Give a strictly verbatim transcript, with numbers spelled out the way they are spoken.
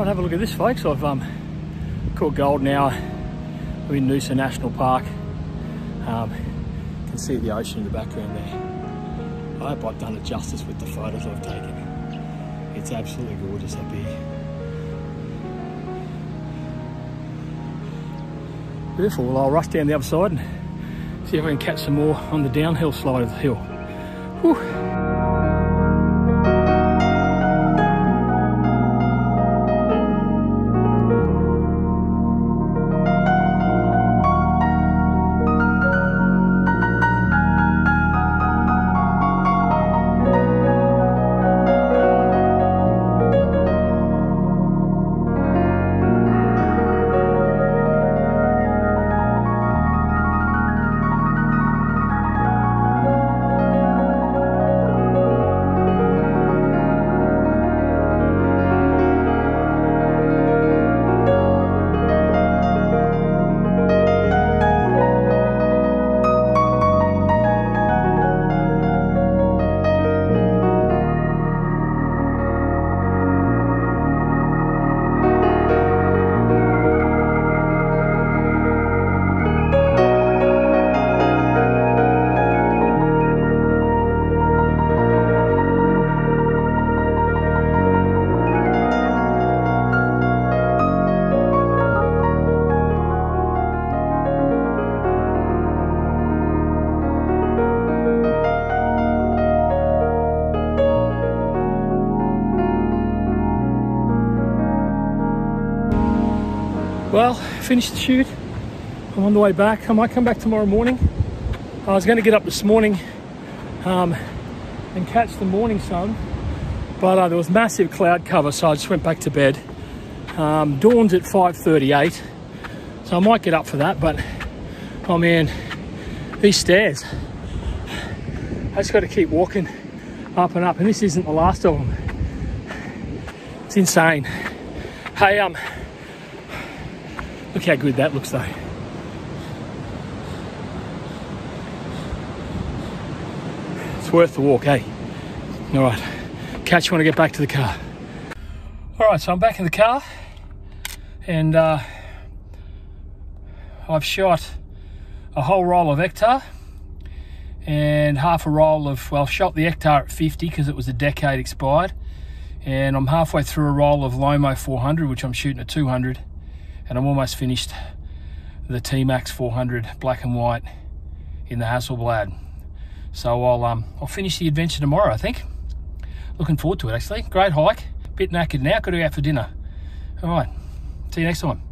Right, have a look at this, folks. I've um, caught gold now. We're in Noosa National Park. Um, you can see the ocean in the background there. I hope I've done it justice with the photos I've taken. It's absolutely gorgeous up here. Beautiful. Well, I'll rush down the other side and see if I can catch some more on the downhill slide of the hill. Whew. Well, finished the shoot. I'm on the way back. I might come back tomorrow morning. I was going to get up this morning um, and catch the morning sun, but uh, there was massive cloud cover, so I just went back to bed. Um, dawn's at five thirty-eight, so I might get up for that, but oh man, these stairs. I just got to keep walking up and up, and this isn't the last of them. It's insane. Hey, um... look how good that looks though. It's worth the walk, eh? All right, catch you when I get back to the car. All right, so I'm back in the car and uh, I've shot a whole roll of Ektar and half a roll of, well, I've shot the Ektar at fifty because it was a decade expired, and I'm halfway through a roll of Lomo four hundred, which I'm shooting at two hundred. And I'm almost finished the T-Max four hundred black and white in the Hasselblad. So I'll um, I'll finish the adventure tomorrow, I think. Looking forward to it, actually. Great hike. Bit knackered now. Got to go out for dinner. All right. See you next time.